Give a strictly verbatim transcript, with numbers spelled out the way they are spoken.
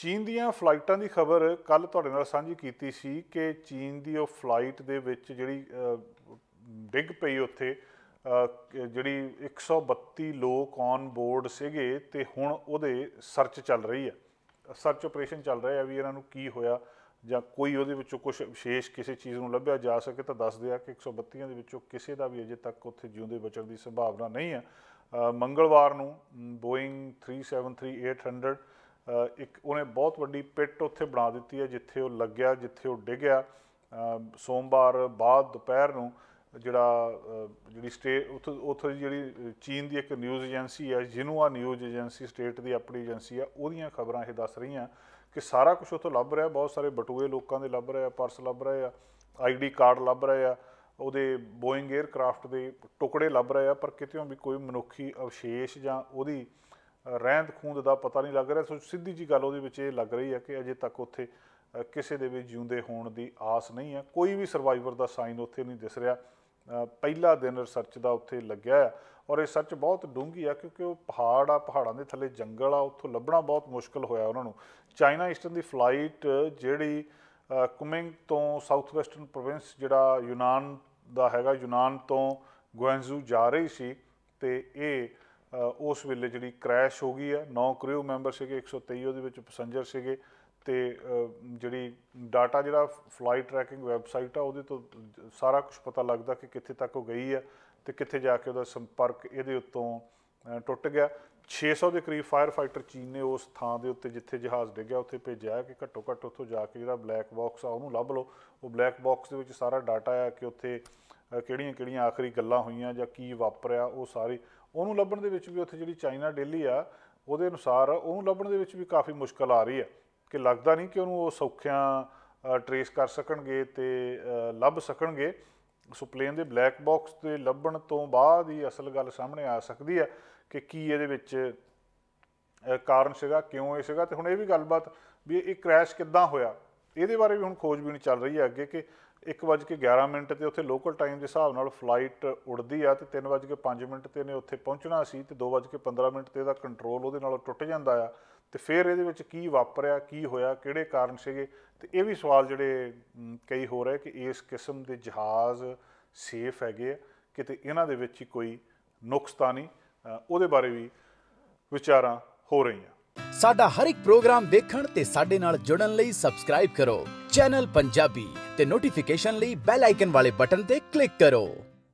चीन दीआं फ्लाइटां दी खबर कल तुहाडे नाल सांझी कीती सी कि चीन दी ओह फ्लाइट दे विच जिहड़ी डिग पई उत्थे जिहड़ी एक सौ बत्ती लोग ऑन बोर्ड सीगे ते हुण ओहदे सर्च चल रही है, सर्च ऑपरेशन चल रहा है भी इन्हां नूं की होया जां कोई ओहदे विचों कुछ विशेष किसी चीज़ नूं लभ्या जा सके तां दस दिया कि एक सौ बत्ती दे विचों किसी दा भी अजे तक उत्थे जिउंदे बचण दी संभावना नहीं है। मंगलवार नूं Boeing three seven three eight hundred एक उन्हें बहुत वड्डी पिट उत्थे बना दिती है जिथे वो लग गया, जिथे वो डिगया। सोमवार बाद दोपहर नूं जिहड़ा जिहड़ी स्टेट उत्थे उत्थे जिहड़ी चीन की एक न्यूज़ एजेंसी है, झिनहुआ न्यूज़ एजेंसी स्टेट की अपनी एजेंसी है, उहदियां खबरां इह दस रही कि सारा कुछ उत्थों लभ रहा, बहुत सारे बटुए लोगों के लभ रहे, पर्स लभ रहे, आई डी कार्ड लभ रहे आ, उहदे बोइंग एयरक्राफ्ट के टुकड़े लभ रहे आ, पर कितों भी कोई मनुखी अवशेष जां उहदी ਰਹਿੰਦ ਖੂੰਦ ਦਾ पता नहीं लग रहा। सो सीधी जी गल ਉਹਦੇ ਵਿੱਚ ਇਹ लग रही है कि अजे तक ਉੱਥੇ ਕਿਸੇ ਦੇ ਵੀ ਜਿਉਂਦੇ ਹੋਣ ਦੀ ਆਸ नहीं है, कोई भी सर्वाइवर का साइन ਉੱਥੇ नहीं दिस रहा। ਪਹਿਲਾ दिन ਰਿਸਰਚ ਦਾ ਉੱਥੇ ਲੱਗਿਆ है और ਇਹ ਸੱਚ ਬਹੁਤ ਡੂੰਘੀ है क्योंकि ਉਹ ਪਹਾੜ ਆ, ਪਹਾੜਾਂ ਦੇ ਥੱਲੇ ਜੰਗਲ ਆ, ਉੱਥੋਂ ਲੱਭਣਾ ਬਹੁਤ ਮੁਸ਼ਕਲ ਹੋਇਆ ਉਹਨਾਂ ਨੂੰ। ਚਾਈਨਾ ਈਸਟਰਨ ਦੀ ਫਲਾਈਟ ਜਿਹੜੀ ਕੁਮਿੰਗ ਤੋਂ ਸਾਊਥ ਵੈਸਟਰਨ ਪ੍ਰੋਵਿੰਸ ਜਿਹੜਾ ਯੂਨਾਨ ਦਾ ਹੈਗਾ, ਯੂਨਾਨ ਤੋਂ ਗੁਆਂਗਜ਼ੂ जा रही ਸੀ ਤੇ ਇਹ उस वेले जी क्रैश हो गई है। नौ क्रू मैंबर से एक सौ तेई वो पसेंजर से जी डाटा जो फ्लाइट ट्रैकिंग वैबसाइट आ तो सारा कुछ पता लगता कि कितने तक गई है तो कितने जाके उसका संपर्क ये उत्तों टुट गया। छे सौ के करीब फायर फाइटर चीन ने उस थान के उत्ते जिथे जहाज़ डिग्या उत्थे भेजा कि घट्टो घट्ट उत्तों जाके जो ब्लैक बॉक्स आ उन्होंने लभ लो। वो ब्लैक बॉक्स के सारा डाटा आ कि उत्थे ਕਿਹੜੀਆਂ ਕਿਹੜੀਆਂ आखिरी गल्लां होईयां जां की वापरिया वो सारी ਉਹਨੂੰ ਲੱਭਣ ਦੇ ਵਿੱਚ ਵੀ ਉੱਥੇ ਜਿਹੜੀ ਚਾਈਨਾ ਡੇਲੀ ਆ ਉਹਦੇ ਅਨੁਸਾਰ ਉਹਨੂੰ ਲੱਭਣ ਦੇ ਵਿੱਚ ਵੀ ਕਾਫੀ ਮੁਸ਼ਕਲ ਆ ਰਹੀ ਹੈ ਕਿ ਲੱਗਦਾ ਨਹੀਂ ਕਿ ਉਹਨੂੰ ਉਹ ਸੌਖਿਆਂ ਟਰੇਸ ਕਰ ਸਕਣਗੇ ਤੇ ਲੱਭ ਸਕਣਗੇ। ਸੋ ਪਲੇਨ ਦੇ ਬਲੈਕ ਬਾਕਸ ਤੇ ਲੱਭਣ ਤੋਂ ਬਾਅਦ ਹੀ ਅਸਲ ਗੱਲ ਸਾਹਮਣੇ ਆ ਸਕਦੀ ਹੈ ਕਿ ਕੀ ਇਹਦੇ ਵਿੱਚ ਕਾਰਨ ਸੀਗਾ, ਕਿਉਂ ਇਹ ਸੀਗਾ ਤੇ ਹੁਣ ਇਹ ਵੀ ਗੱਲਬਾਤ ਵੀ ਇਹ ਕ੍ਰੈਸ਼ ਕਿੱਦਾਂ ਹੋਇਆ ਇਹਦੇ ਬਾਰੇ ਵੀ ਹੁਣ ਖੋਜਬੀਨ ਚੱਲ ਰਹੀ ਹੈ ਅੱਗੇ ਕਿ एक बज के ग्यारह मिनट तो उत्थे लोकल टाइम के हिसाब नाल फ्लाइट उड़ती है तो तीन बज के पाँच मिनट तो इन्हें उत्थे पहुँचना सी तो दो बज के पंद्रह मिनट तो इसदा कंट्रोल उहदे नालों टुट जाता है तो फिर ये की वापरिया की होया किहड़े कारण सीगे तो यह भी सवाल जोड़े कई हो रहे कि इस किस्म के जहाज़ सेफ है किते इन्हां दे विच ही कोई नुकसानी उहदे बारे भी विचारां हो रही। साडा हर एक प्रोग्राम देखण ते साडे नाल जुड़न लई सबसक्राइब करो चैनल पंजाबी ते नोटिफिकेशन लिए बेल आइकन वाले बटन ते क्लिक करो।